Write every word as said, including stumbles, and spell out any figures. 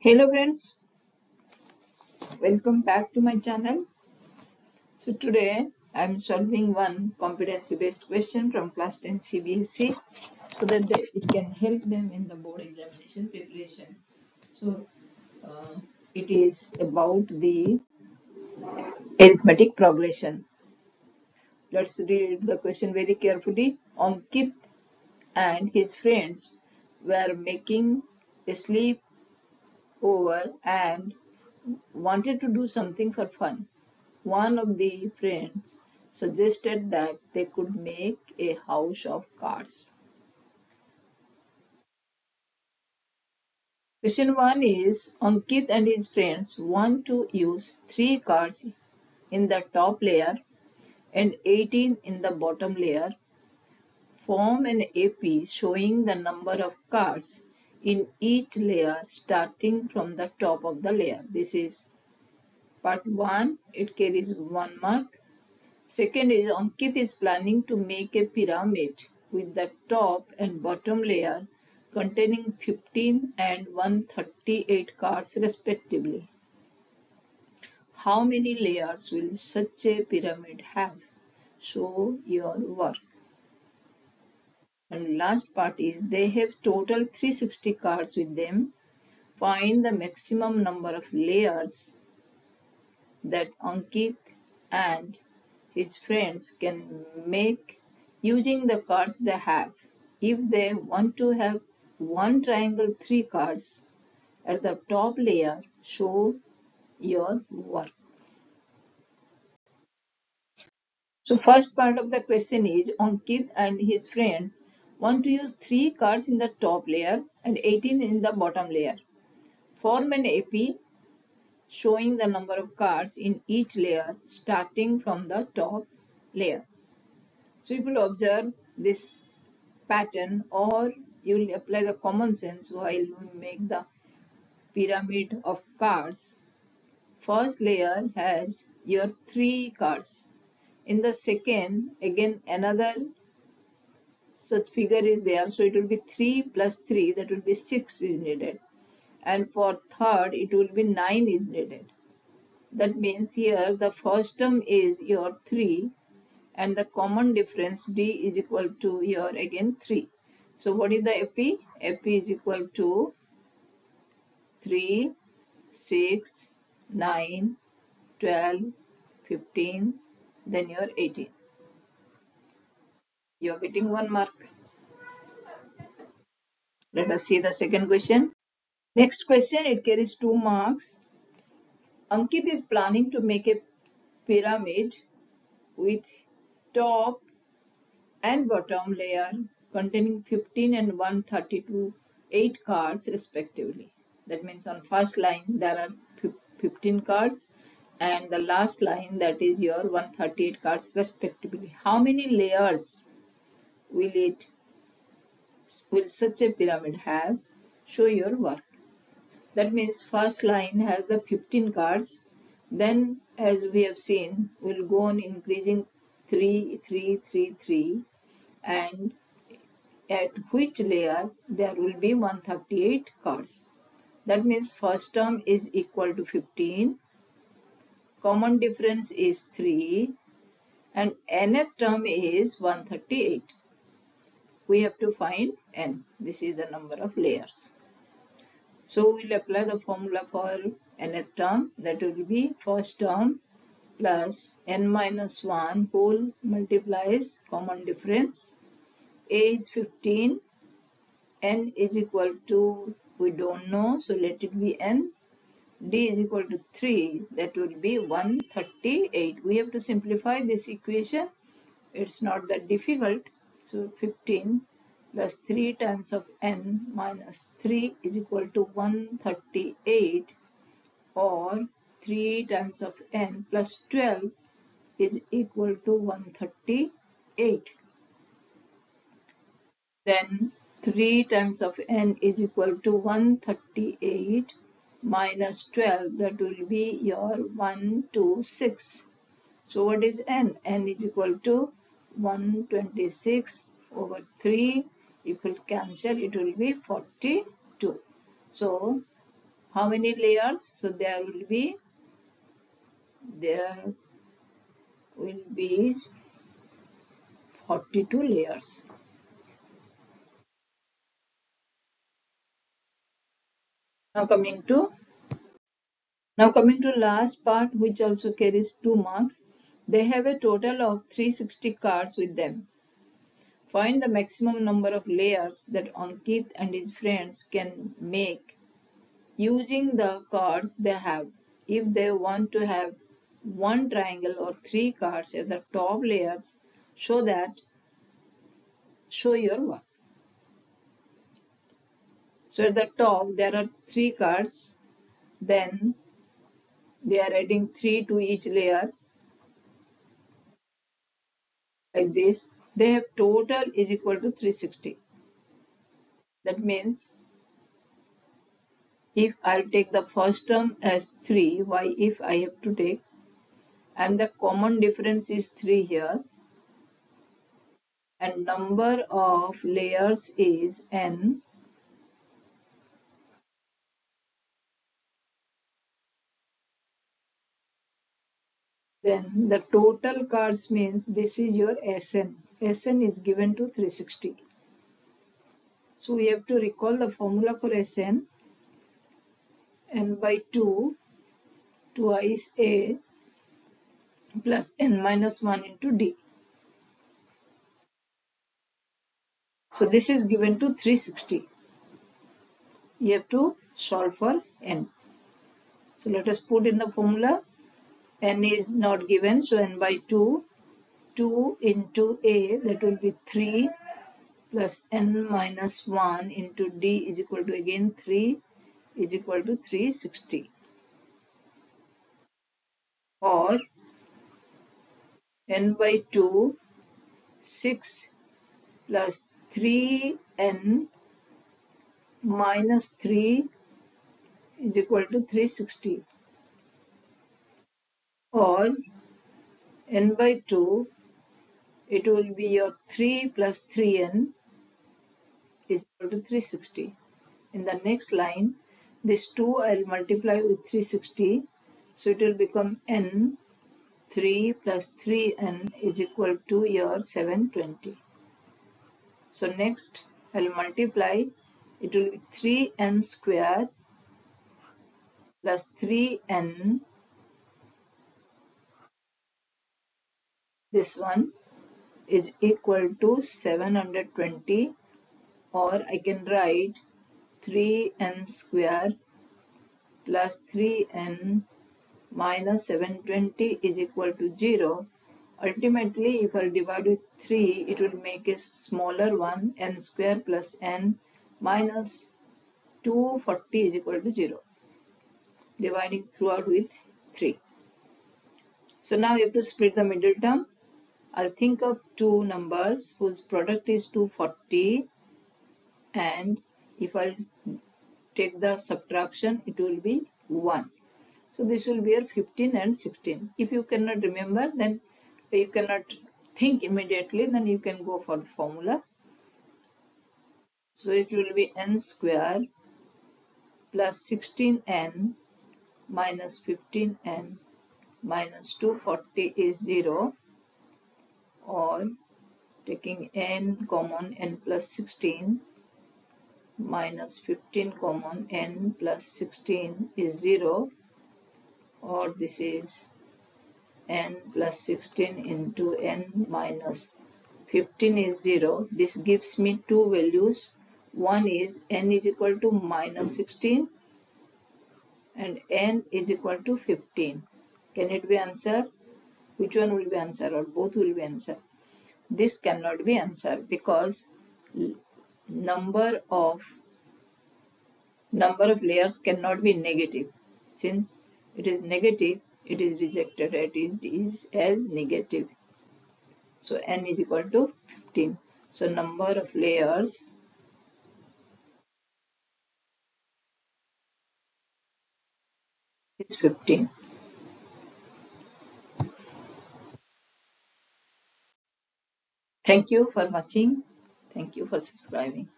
Hello friends, welcome back to my channel. So today I am solving one competency based question from class ten C B S E so that they, it can help them in the board examination preparation. So uh, it is about the arithmetic progression. Let's read the question very carefully. Ankit and his friends were making a sleep over and wanted to do something for fun. One of the friends suggested that they could make a house of cards. Question one is, Ankit and his friends want to use three cards in the top layer and eighteen in the bottom layer. Form an A P showing the number of cards in each layer starting from the top of the layer. This is part one. It carries one mark. Second is, Ankit is planning to make a pyramid with the top and bottom layer containing fifteen and one hundred thirty-eight cards respectively. How many layers will such a pyramid have? Show your work. And last part is, they have total three hundred sixty cards with them. Find the maximum number of layers that Ankit and his friends can make using the cards they have. If they want to have one triangle, three cards at the top layer, show your work. So first part of the question is, Ankit and his friends want to use three cards in the top layer and eighteen in the bottom layer. Form an A P showing the number of cards in each layer starting from the top layer. So you will observe this pattern, or you will apply the common sense while you make the pyramid of cards. First layer has your three cards. In the second, again another such figure is there, so it will be three plus three, that will be six is needed, and for third it will be nine is needed. That means here the first term is your three and the common difference d is equal to your again three. So what is the A P? A P is equal to three, six, nine, twelve, fifteen, then your eighteen. You are getting one mark. Let us see the second question. Next question, it carries two marks. Ankit is planning to make a pyramid with top and bottom layer containing fifteen and one hundred thirty-eight cards respectively. That means on first line there are fifteen cards, and the last line, that is your one hundred thirty-eight cards respectively. How many layers will it will such a pyramid have? Show your work. That means first line has the fifteen cards, then as we have seen will go on increasing three, three, three, three, and at which layer there will be one hundred thirty-eight cards. That means first term is equal to fifteen, common difference is three, and nth term is one hundred thirty-eight. We have to find n. This is the number of layers. So we will apply the formula for nth term. That will be first term plus n minus one whole multiplies common difference. A is fifteen. N is equal to, we don't know, so let it be n. D is equal to three. That will be one hundred thirty-eight. We have to simplify this equation. It's not that difficult. So fifteen plus three times of n minus three is equal to one hundred thirty-eight, or three times of n plus twelve is equal to one hundred thirty-eight. Then three times of n is equal to one hundred thirty-eight minus twelve, that will be your one hundred twenty-six. So what is n? N is equal to one hundred twenty-six over three. If it cancel, it will be forty-two. So how many layers? So there will be there will be forty-two layers. Now coming to now coming to last part, which also carries two marks. They have a total of three hundred sixty cards with them. Find the maximum number of layers that Ankit and his friends can make using the cards they have. If they want to have one triangle or three cards at the top layers, show that show your work. So at the top there are three cards, then they are adding three to each layer like this. They have total is equal to three hundred sixty. That means if I take the first term as three, why if I have to take, and the common difference is three here, and number of layers is n. Then the total cards means this is your S N. S N is given to three hundred sixty. So we have to recall the formula for S N. N by two twice A plus N minus one into D. So this is given to three hundred sixty. You have to solve for N. So let us put in the formula. N is not given, so N by two, two into A, that will be three, plus N minus one into D is equal to again three, is equal to three hundred sixty. Or N by two, six plus three N minus three is equal to three hundred sixty. Or N by two, it will be your three plus three N is equal to three hundred sixty. In the next line, this two I'll multiply with three hundred sixty, so it will become N three plus three N is equal to your seven hundred twenty. So next I'll multiply, it will be three N square plus three N, this one is equal to seven hundred twenty, or I can write three N square plus three N minus seven hundred twenty is equal to zero. Ultimately, if I divide with three, it will make a smaller one, N square plus N minus two hundred forty is equal to zero, dividing throughout with three. So now you have to split the middle term. I'll think of two numbers whose product is two hundred forty, and if I take the subtraction, it will be one. So this will be your fifteen and sixteen. If you cannot remember, then you cannot think immediately, then you can go for the formula. So it will be N square plus sixteen N minus fifteen N minus two hundred forty is zero, or taking N common, N plus sixteen minus fifteen common, N plus sixteen is zero, or this is N plus sixteen into N minus fifteen is zero. This gives me two values. One is N is equal to minus sixteen and N is equal to fifteen. Can it be answered? Which one will be answered, or both will be answered? This cannot be answered because number of number of layers cannot be negative. Since it is negative, it is rejected. It is, is as negative. So N is equal to fifteen. So number of layers is fifteen. Thank you for watching. Thank you for subscribing.